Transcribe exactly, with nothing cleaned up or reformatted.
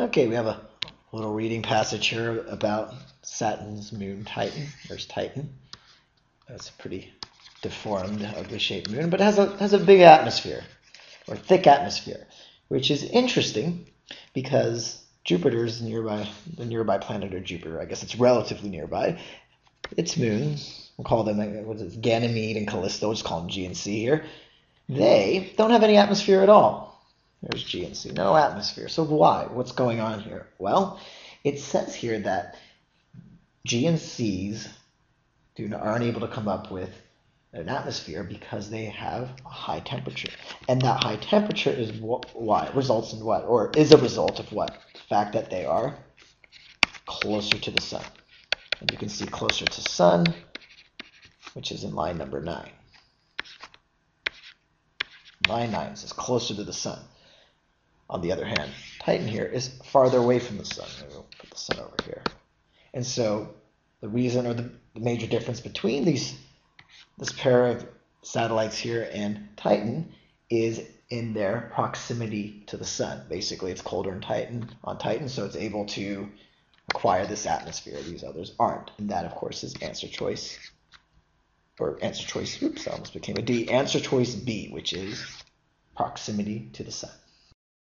Okay, we have a little reading passage here about Saturn's moon Titan. There's Titan. That's a pretty deformed, ugly shaped moon, but it has a, has a big atmosphere, or thick atmosphere, which is interesting because Jupiter's nearby, the nearby planet, or Jupiter, I guess it's relatively nearby. Its moons, we'll call them, what is it, Ganymede and Callisto, we'll just call them G and C here. They don't have any atmosphere at all. There's G and C, no atmosphere. So why? What's going on here? Well, it says here that G and C's do not, aren't able to come up with an atmosphere because they have a high temperature. And that high temperature is what, why? It results in what? Or is a result of what? The fact that they are closer to the sun. And you can see closer to sun, which is in line number nine. Line nine says closer to the sun. On the other hand, Titan here is farther away from the sun. We'll put the sun over here. And so the reason, or the major difference between these, this pair of satellites here and Titan, is in their proximity to the sun. Basically, it's colder in Titan, on Titan, so it's able to acquire this atmosphere. These others aren't. And that, of course, is answer choice, or answer choice, oops, I almost became a D, answer choice B, which is proximity to the sun.